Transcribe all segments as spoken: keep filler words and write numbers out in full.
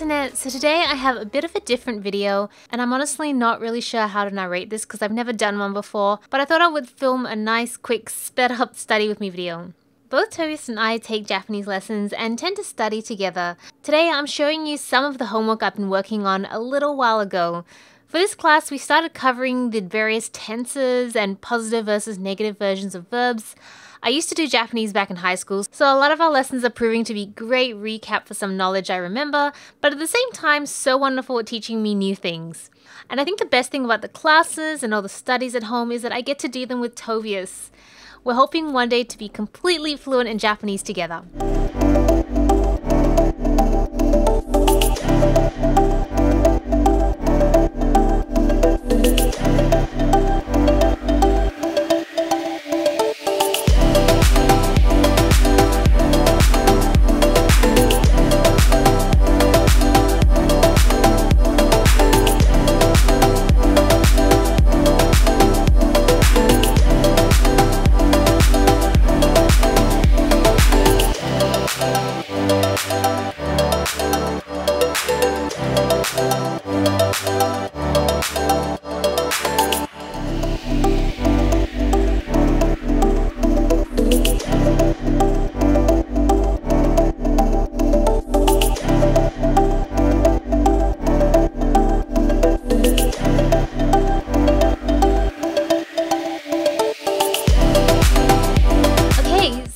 internet. So today I have a bit of a different video, and I'm honestly not really sure how to narrate this because I've never done one before, but I thought I would film a nice quick sped up study with me video. Both Tobias and I take Japanese lessons and tend to study together. Today I'm showing you some of the homework I've been working on a little while ago. For this class we started covering the various tenses and positive versus negative versions of verbs. I used to do Japanese back in high school, so a lot of our lessons are proving to be great recap for some knowledge I remember, but at the same time so wonderful at teaching me new things. And I think the best thing about the classes and all the studies at home is that I get to do them with Tobias. We're hoping one day to be completely fluent in Japanese together.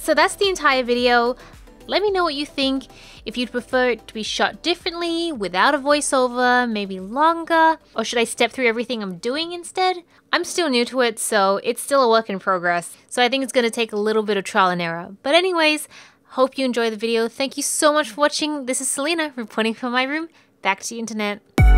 So that's the entire video. Let me know what you think. If you'd prefer it to be shot differently, without a voiceover, maybe longer, or should I step through everything I'm doing instead? I'm still new to it, so it's still a work in progress. So I think it's gonna take a little bit of trial and error. But anyways, hope you enjoy the video. Thank you so much for watching. This is Selena, reporting from my room. Back to the internet.